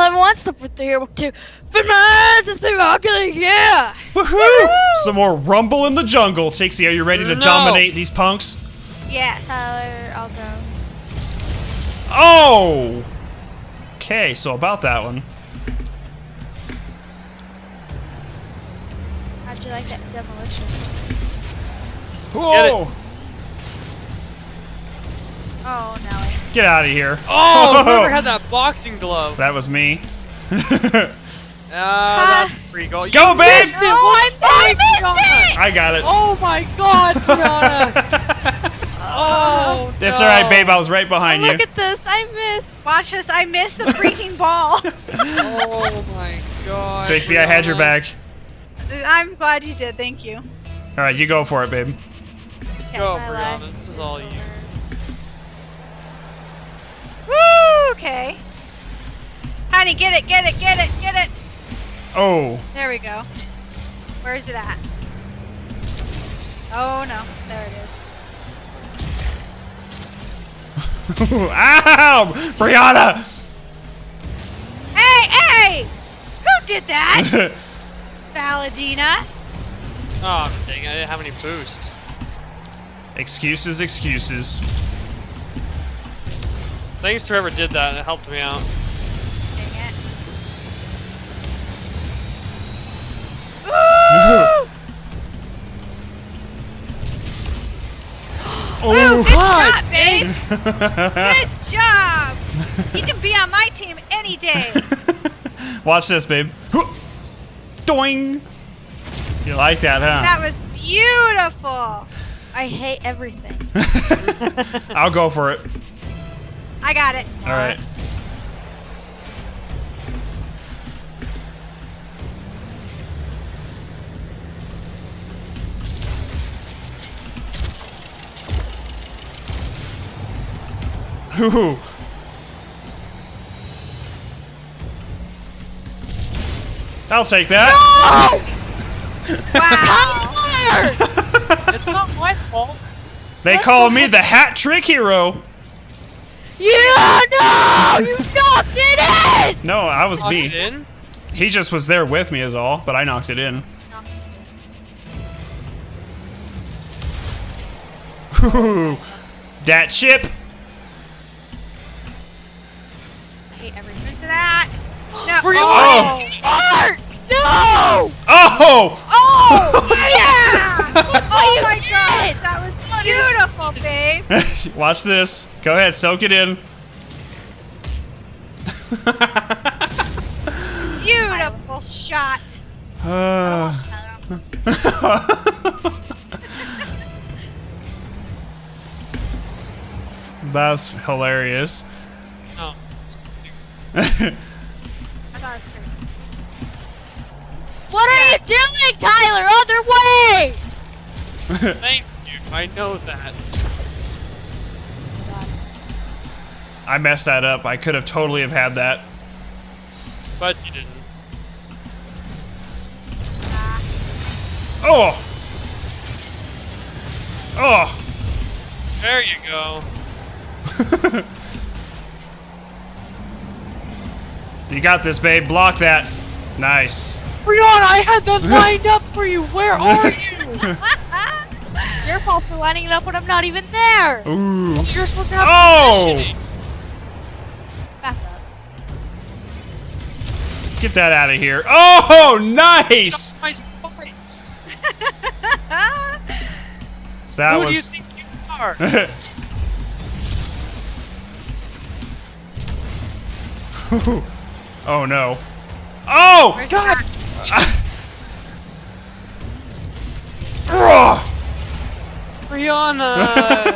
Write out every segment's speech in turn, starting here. Simon wants to put the hero to Finn Maz, it's been Rocket League, yeah! Woohoo! Some more rumble in the jungle. Tixie, are you ready to dominate these punks? Yes, I'll go. Oh! Okay, so about that one. How'd you like that demolition? Whoa! Oh, no. Get out of here. Oh, whoever had that boxing glove. That was me. That's a free goal. You go, babe! Missed it. I missed it! I got it. Oh, my God, Brianna. Oh, that's alright, babe. I was right behind you. Look at this. I missed. Watch this. I missed the freaking ball. Oh, my God. Trixie, I had your back. I'm glad you did. Thank you. Alright, you go for it, babe. Go, Brianna. This is all you. Woo! Okay. Honey, get it. Oh. There we go. Where is it at? Oh, no. There it is. Ow! Brianna! Hey! Who did that? Valadina. Oh, dang, I didn't have any boost. Excuses. Thanks Trevor did that, and it helped me out. Dang it. Woo! Ooh, good job, babe! Good job! You can be on my team any day! Watch this, babe. Doing! You like that, huh? That was beautiful! I hate everything. I'll go for it. I got it. Alright. Ooh. I'll take that. No! Wow. It's not my fault. They call me the hat trick hero. Yeah, no! You knocked it in! No, I was me. He just was there with me is all, but I knocked it in. Ooh. That chip. No! Oh! Oh! Yeah! Oh my God! That was beautiful, babe. Watch this. Go ahead, soak it in. Beautiful shot. That's hilarious. Oh. What are you doing, Tyler? Other way! Thank you. I know that. I messed that up. I could have totally have had that. But you didn't. Oh! Oh! There you go. You got this, babe. Block that. Nice. Brianna, I had that lined up for you. Where are you? Your fault for lining it up when I'm not even there. Ooh. You're supposed to have positioning. Back up. Get that out of here. Oh, nice. My spikes. That Who was. Who do you think you are? Oh no. Oh! Where's God! Brianna!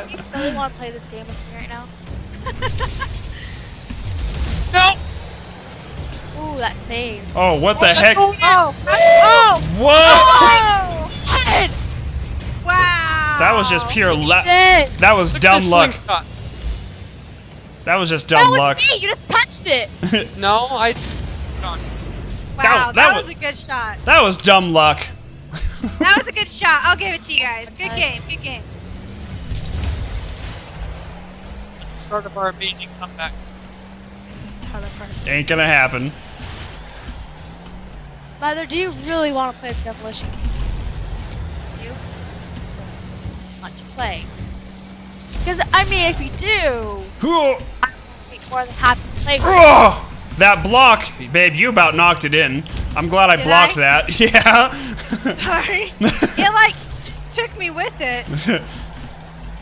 Do you really want to play this game with me right now? No! Ooh, that save. Oh, what the heck? Oh! What? Oh, wow! That was just pure luck. That was dumb luck. That was just dumb luck. That was me! You just touched it! No, I... Wow, that was a good shot. That was dumb luck. That was a good shot. I'll give it to you guys. Good game. Good game. That's the start of our amazing comeback. This is dumb. motherfucker. Ain't gonna happen. Mother, do you really want to play the demolition? You want to play? Because I mean, if you do, I'm more than happy to play. That block, babe, you about knocked it in. I'm glad I blocked that. Yeah. Sorry. It like took me with it.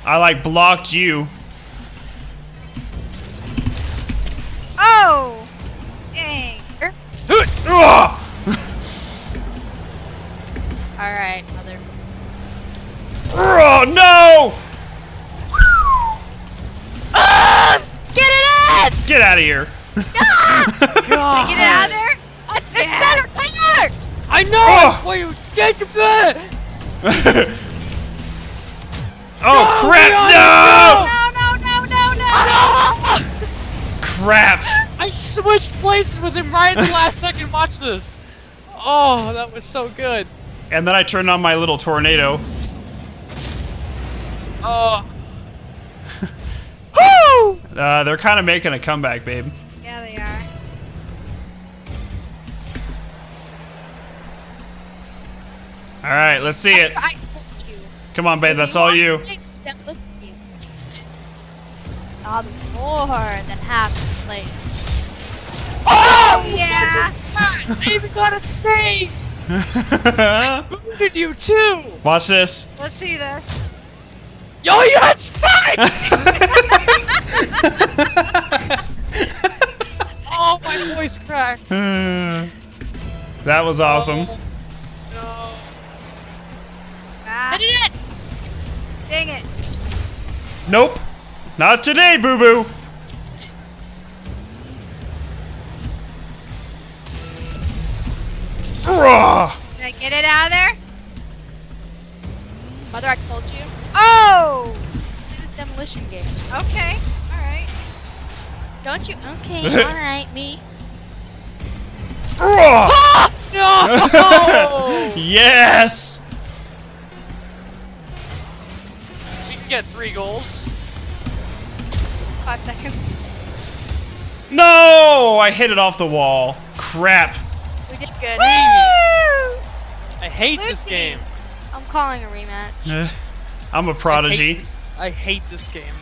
I like blocked you. Oh. Dang. All right, mother. Oh no! Get it in! Get out of here! God. Get out of there! It's center clear! I know! That's why you did that! Oh crap! No! Crap! I switched places with him right at the last second. Watch this. Oh, that was so good. And then I turned on my little tornado. Oh. Woo! They're kind of making a comeback, babe. Yeah, they are. All right, let's see it. I told you. Come on, babe, that's all you. I'll be more than half the plate. Oh yeah! Baby got a save. I booted you too. Watch this. Let's see this. Yo, you had spikes! Oh, my voice cracked. That was awesome. Oh, no. I did it! Dang it. Nope. Not today, boo-boo. Did I get it out of there? Mother, I told you. Oh! Do this demolition game. Okay. Alright. Don't you? Okay. Alright, me. No! Yes! You can get 3 goals. 5 seconds. No! I hit it off the wall. Crap. We did good. Woo! I hate this game. I'm calling a rematch. I'm a prodigy. I hate this game.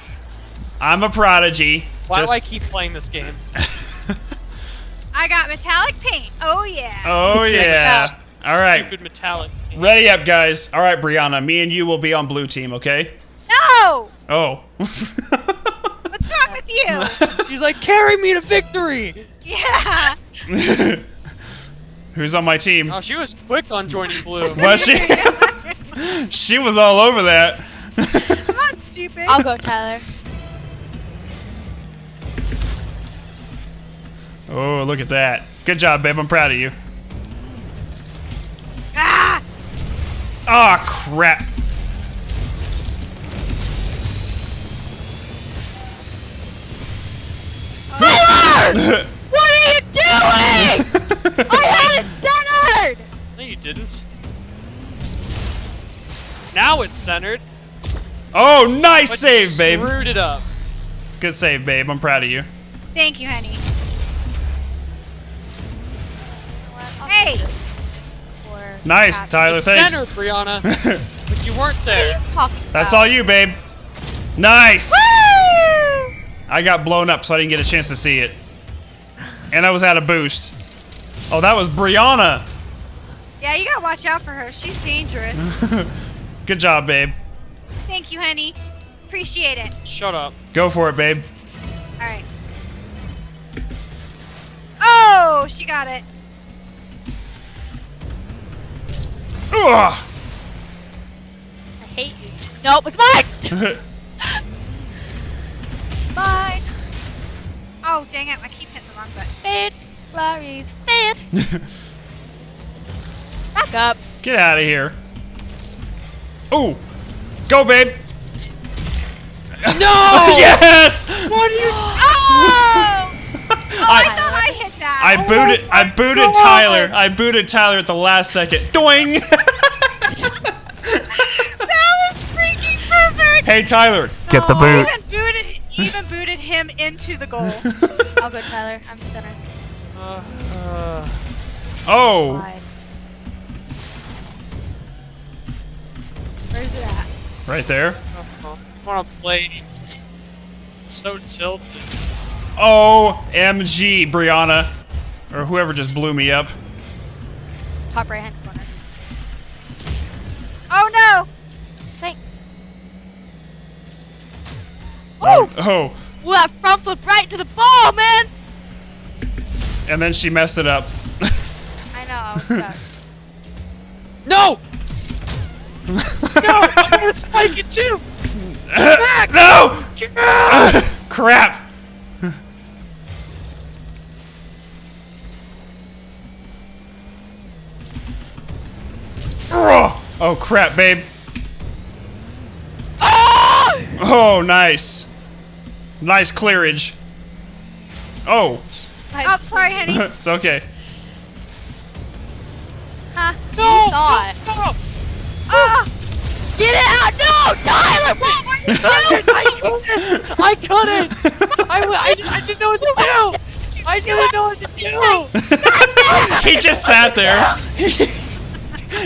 I'm a prodigy. Why do I keep playing this game? I got metallic paint. Oh yeah. Oh yeah. All right. Stupid metallic paint. Ready up, guys. All right, Brianna. Me and you will be on blue team, okay? No. Oh. What's wrong with you? She's like, carry me to victory. Yeah. Who's on my team? Oh, she was quick on joining blue. Was she? She was all over that. Come on, stupid. I'll go, Tyler. Oh, look at that. Good job, babe. I'm proud of you. Ah! Ah, crap. Tyler! What are you doing? I had it centered! No, you didn't. Now it's centered. Oh, nice save, babe. Screwed it up. Good save, babe. I'm proud of you. Thank you, honey. Hey. Nice, Tyler. It's thanks. Centered, Brianna. But you weren't there. What are you That's all you, babe. Nice. Woo! I got blown up, so I didn't get a chance to see it. And I was out of boost. Oh, that was Brianna. Yeah, you gotta watch out for her. She's dangerous. Good job, babe. Thank you, honey. Appreciate it. Shut up. Go for it, babe. All right. Oh, she got it. Ugh. I hate you. Nope, it's mine! Mine. Oh, dang it. I keep hitting the wrong button. Fade. Flurries. Fade. Back up. Get out of here. Ooh. Go, babe. No! Yes! What are you... Oh! I thought I hit that. I booted Tyler. I booted Tyler at the last second. Doing! That was freaking perfect! Hey, Tyler. Get the boot. Even booted him him into the goal. I'll go, Tyler. I'm center. Oh! Wide. Where's it at? Right there. I want to play. So tilted. OMG, Brianna. Or whoever just blew me up. Top right hand corner. Oh no! Thanks. Oh! Oh. Well, that front flip right to the ball, man! And then she messed it up. I know, I was stuck. No! No! I'm gonna spike it too! Back! No! Crap! Oh crap, babe. Ah! Oh, nice. Nice clearage. Oh. I'm sorry, honey. It's okay. Huh? No! No! Ah! Get it out! No! Tyler! What were you doing? I couldn't! I didn't know what to do! I didn't know what to do! He just sat there.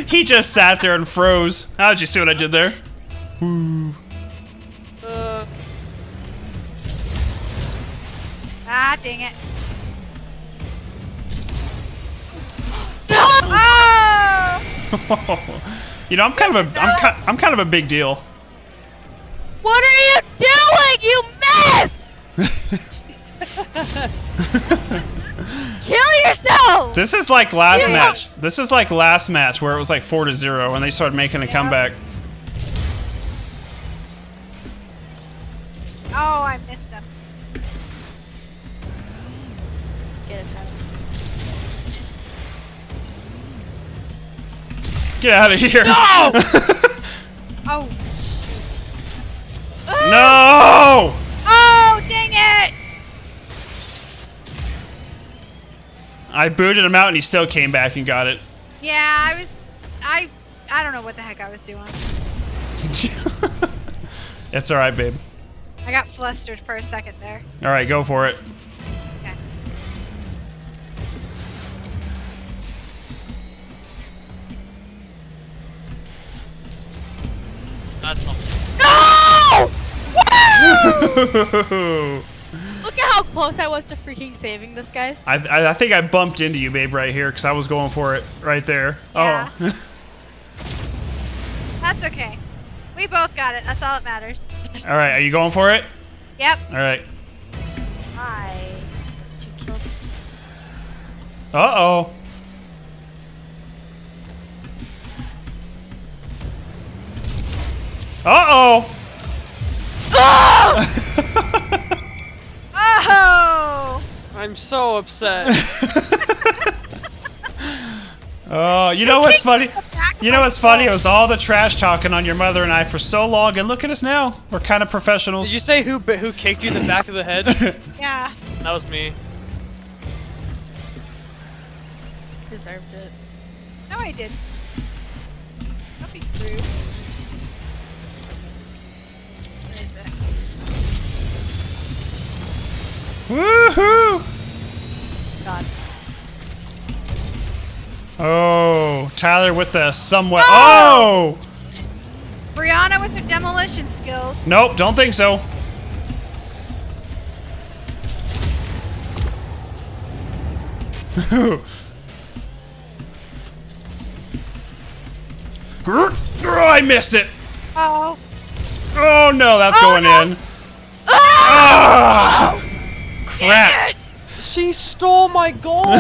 He just sat there and froze. How'd you see what I did there? Woo. Ah, dang it. Oh! You know, I'm kind of a big deal. What are you doing? You missed! Kill yourself! This is like last match. This is like last match where it was like 4-0 and they started making a comeback. Oh, I missed him. Get a touch. Get out of here! No! Oh! No! Oh, dang it! I booted him out, and he still came back and got it. Yeah, I was. I don't know what the heck I was doing. It's all right, babe. I got flustered for a second there. All right, go for it. No! Woo! Look at how close I was to freaking saving this, guys. I think I bumped into you, babe, right here, because I was going for it right there. Yeah. Oh. That's okay. We both got it. That's all that matters. All right. Are you going for it? Yep. All right. Hi. 2 kills. Uh-oh. Uh-oh! Oh! Oh! I'm so upset. Oh, you know what's funny? You know what's funny? It was all the trash talking on your mother and I for so long, and look at us now. We're kind of professionals. Did you say who kicked you in the back of the head? Yeah. That was me. Deserved it. No, I did. Don't be rude. Woohoo! God. Oh, Tyler with the somewhat. Oh! Brianna with her demolition skills. Nope, don't think so. I missed it. Oh. Oh no, that's going in. Oh! Ah! Crap! She stole my goal.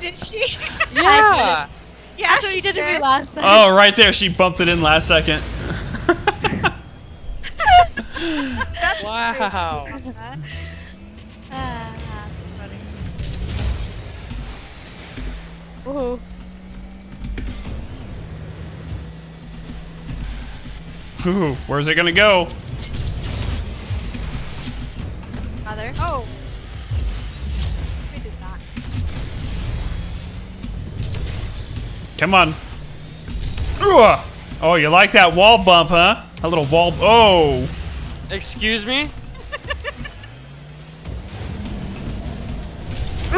Did she? Yeah. Yeah, she did it last second. Oh, right there, she bumped it in last second. Wow. That's funny. Woohoo. Ooh, where's it gonna go? Mother. Oh. We did not. Come on. Ooh. Oh, you like that wall bump, huh? A little wall. Oh. Excuse me?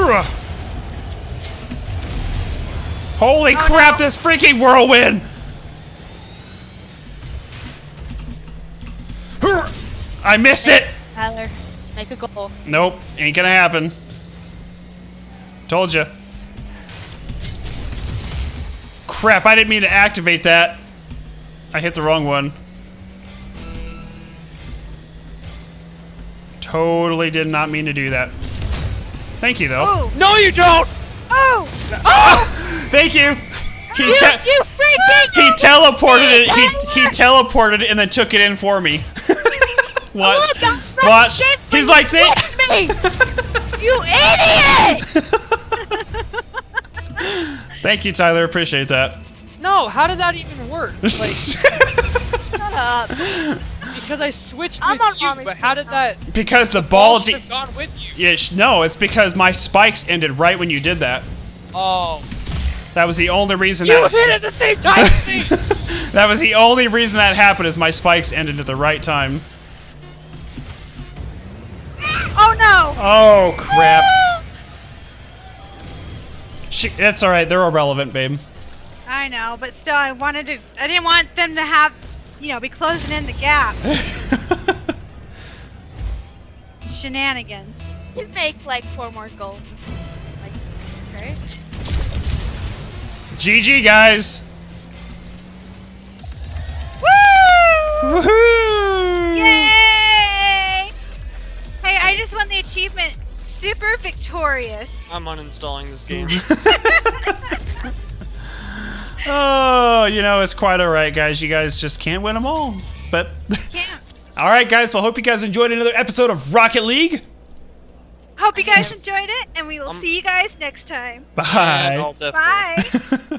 Bruh. Holy crap, this freaking whirlwind! I missed it! Tyler, make a goal. Nope, ain't gonna happen. Told ya. Crap, I didn't mean to activate that. I hit the wrong one. Totally did not mean to do that. Thank you, though. Oh. No, you don't! Oh! Oh! Thank you! He teleported it. He teleported it and then took it in for me. Watch. Watch. He's like, this. You idiot! Thank you, Tyler. Appreciate that. No, how did that even work? Like, shut up. Because I switched with you, but how did that? Because the ball should have gone with you. Yeah, no, it's because my spikes ended right when you did that. Oh. That was the only reason that hit at the same time as me! That was the only reason that happened, is my spikes ended at the right time. Oh no! Oh crap. That's alright, they're irrelevant, babe. I know, but still I wanted to, I didn't want them to have, you know, be closing in the gap. Shenanigans. You make like 4 more goals. Like, right? GG, guys! Woo! Woohoo! Yay! Hey, I just won the achievement Super Victorious. I'm uninstalling this game. Oh, you know, it's quite alright, guys. You guys just can't win them all. But. Can't. Alright, guys. Well, hope you guys enjoyed another episode of Rocket League. Hope you guys enjoyed it, and we will see you guys next time. Bye. Bye.